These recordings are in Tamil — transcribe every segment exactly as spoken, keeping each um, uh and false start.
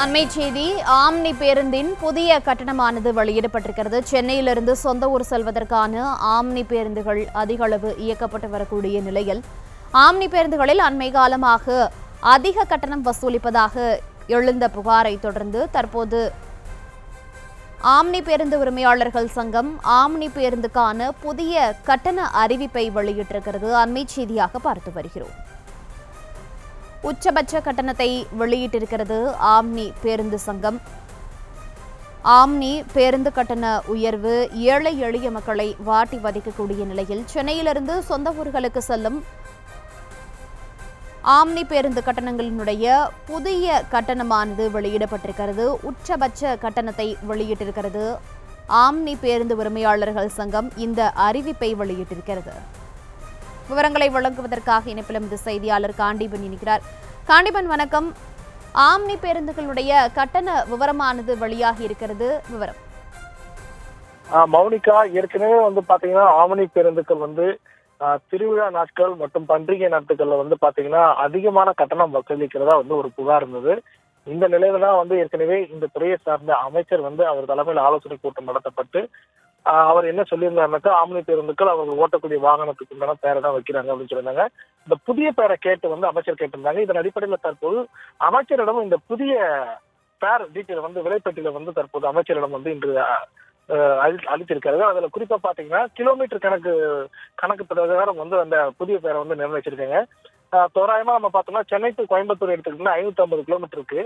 அண்மைச் செய்தி ஆம்னி பேருந்தின் புதிய கட்டணமானது வெளியிடப்பட்டிருக்கிறது. சென்னையிலிருந்து சொந்த ஊர் செல்வதற்கான ஆம்னி பேருந்துகள் அதிக அளவு இயக்கப்பட்டு வரக்கூடிய நிலையில் ஆம்னி பேருந்துகளில் அண்மை காலமாக அதிக கட்டணம் வசூலிப்பதாக எழுந்த புகாரை தொடர்ந்து தற்போது ஆம்னி பேருந்து உரிமையாளர்கள் சங்கம் ஆம்னி பேருந்துக்கான புதிய கட்டண அறிவிப்பை வெளியிட்டிருக்கிறது. அண்மைச் செய்தியாக பார்த்து வருகிறோம். உச்சபட்ச கட்டணத்தை வெளியிட்டிருக்கிறது ஆம்னி பேருந்து சங்கம். ஆம்னி பேருந்து கட்டண உயர்வு ஏழை எளிய மக்களை வாட்டி வதைக்கக்கூடிய நிலையில் சென்னையிலிருந்து சொந்த ஊர்களுக்கு செல்லும் ஆம்னி பேருந்து கட்டணங்களினுடைய புதிய கட்டணமானது வெளியிடப்பட்டிருக்கிறது. உச்சபட்ச கட்டணத்தை வெளியிட்டிருக்கிறது ஆம்னி பேருந்து உரிமையாளர்கள் சங்கம். இந்த அறிவிப்பை வெளியிட்டிருக்கிறது. விவரங்களை வழங்குவதற்காக இணைப்பிலும் இந்த செய்தியாளர் காண்டிபன் இணைகிறார். காண்டிபன், வணக்கம். ஆம்னி பேருந்துகளுடைய கட்டண விவரமானது வெளியாகி இருக்கிறது, விவரம்? மௌனிகா, ஏற்கனவே வந்து பாத்தீங்கன்னா ஆம்னி பேருந்துகள் வந்து திருவிழா நாட்கள் மற்றும் பண்டிகை நாட்கள்ல வந்து பாத்தீங்கன்னா அதிகமான கட்டணம் வசூலிக்கிறதா வந்து ஒரு புகார் இருந்தது. இந்த நிலையில தான் வந்து ஏற்கனவே இந்த துறையை சார்ந்த அமைச்சர் வந்து அவர் தலைமையில் ஆலோசனை கூட்டம் நடத்தப்பட்டு அவர் என்ன சொல்லியிருந்தாருனாக்கா, ஆம்னி பேருந்துக்கள் அவங்க ஓட்டக்கூடிய வாகனத்துக்கு உண்டான பேரை தான் வைக்கிறாங்க அப்படின்னு சொல்லியிருந்தாங்க. இந்த புதிய பேரை கேட்டு வந்து அமைச்சர் கேட்டிருந்தாங்க. இதன் அடிப்படையில் தற்போது அமைச்சரிடம் இந்த புதிய பேர் டீட்டெயில் வந்து விலைப்பட்டியல வந்து தற்போது அமைச்சரிடம் வந்து இன்று அளித்திருக்காரு. அதுல குறிப்பா பாத்தீங்கன்னா கிலோமீட்டர் கணக்கு கணக்கு பிரகாரம் வந்து அந்த புதிய பேரை வந்து நிர்ணயிச்சிருக்காங்க. தோராயமா நம்ம பார்த்தோம்னா சென்னை டு கோயம்புத்தூர் எடுத்துக்கிட்டோம்னா ஐநூத்தி ஐம்பது கிலோமீட்டருக்கு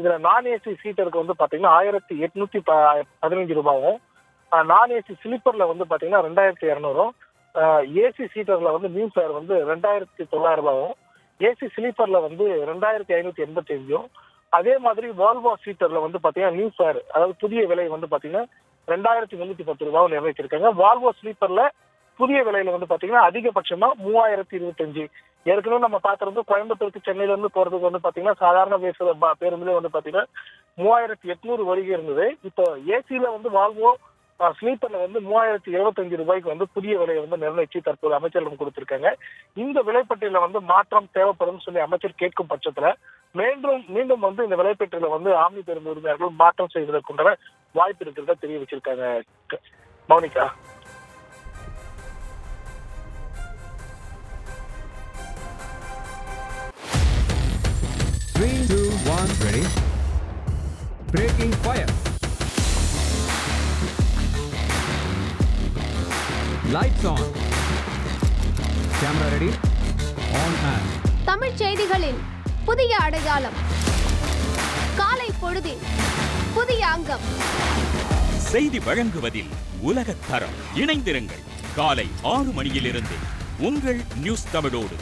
இதுல நான் ஏசி சீட்டருக்கு வந்து பாத்தீங்கன்னா ஆயிரத்தி எட்நூத்தி ப பதினைஞ்சு ரூபாயும், நான் ஏசி ஸ்லீப்பர்ல வந்து பாத்தீங்கன்னா ரெண்டாயிரத்தி இரநூறும், ஏசி சீட்டர்ல வந்து நியூ ஃபேர் வந்து ரெண்டாயிரத்தி தொள்ளாயிரம் ரூபாயும், ஏசி ஸ்லீப்பர்ல வந்து ரெண்டாயிரத்தி ஐநூத்தி எண்பத்தி அஞ்சும், அதே மாதிரி வால்வா சீட்டர்ல வந்து பாத்தீங்கன்னா நியூ ஃபேர் அதாவது புதிய விலை வந்து பாத்தீங்கன்னா ரெண்டாயிரத்தி முன்னூத்தி பத்து ரூபாவும் நிர்ணயிச்சிருக்காங்க. வால்வா ஸ்லீப்பர்ல புதிய விலையில வந்து பாத்தீங்கன்னா அதிகபட்சமா மூவாயிரத்தி இருபத்தி அஞ்சு. ஏற்கனவே நம்ம பாக்குறது கோயம்புத்தூருக்கு சென்னையில இருந்து போறதுக்கு வந்து பாத்தீங்கன்னா சாதாரண பேச பேருந்துல வந்து பாத்தீங்கன்னா மூவாயிரத்தி எட்நூறு வரைக்கும் இருந்தது. இப்போ ஏசியில வந்து வால்வோ ஸ்லீப்பர்ல வந்து மூவாயிரத்தி எழுபத்தஞ்சு ரூபாய்க்கு வந்து புதிய விலையை வந்து நிர்ணயிச்சு தற்போது அமைச்சரிடம் கொடுத்திருக்காங்க. இந்த விலைப்பட்டியல வந்து மாற்றம் தேவைப்படும் சொல்லி அமைச்சர் கேட்கும் பட்சத்துல மீண்டும் மீண்டும் வந்து இந்த விலைப்பட்டியல வந்து ஆம்னி பேருந்து உரிமையாளர்கள் மாற்றம் செய்வதற்குண்டான வாய்ப்பு இருக்கிறதா தெரிய வச்சிருக்காங்க. Mounika, three, two, one, ready. Breaking fire. Lights on. Camera ready. On air. Tamil செய்திகளின் புதிய அடையாளம். காலை பொழுதில் புதிய அங்கம். செய்தி வழங்குவதில் உலகத்தரம். இணைந்திருங்கள். காலை ஆறு மணியிலிருந்து உங்கள் நியூஸ் தமிழோடு.